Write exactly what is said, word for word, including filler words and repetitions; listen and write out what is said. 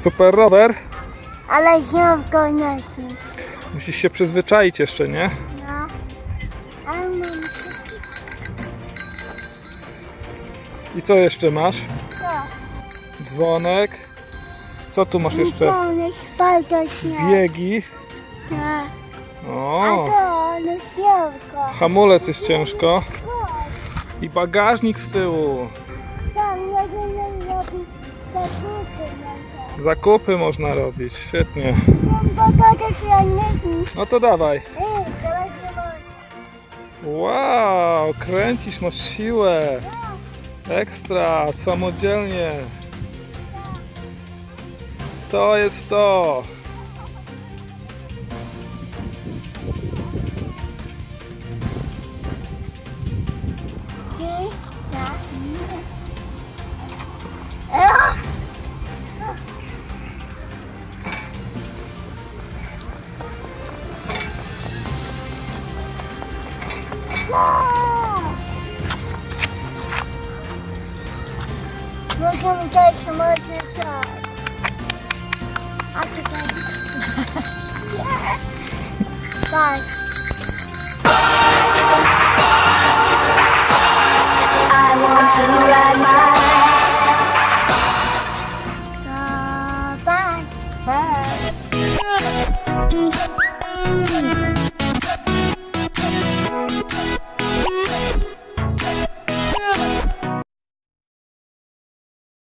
Super rower. Ale znowu go nosisz. Musisz się przyzwyczaić jeszcze, nie? No. Ale mam... I co jeszcze masz? Co? Dzwonek. Co tu masz jeszcze? Dzwonek, bardzo śmieszny. Biegi. Tak. O. A to, no ciężko. Hamulec jest ciężko. I bagażnik z tyłu. Zakupy można robić, świetnie. No to dawaj. Wow, kręcisz, masz siłę. Ekstra, samodzielnie. To jest to. Możemy dać samodzielnie tak. A tutaj... Tak. I want to ride my bicycle. Bye. Bye.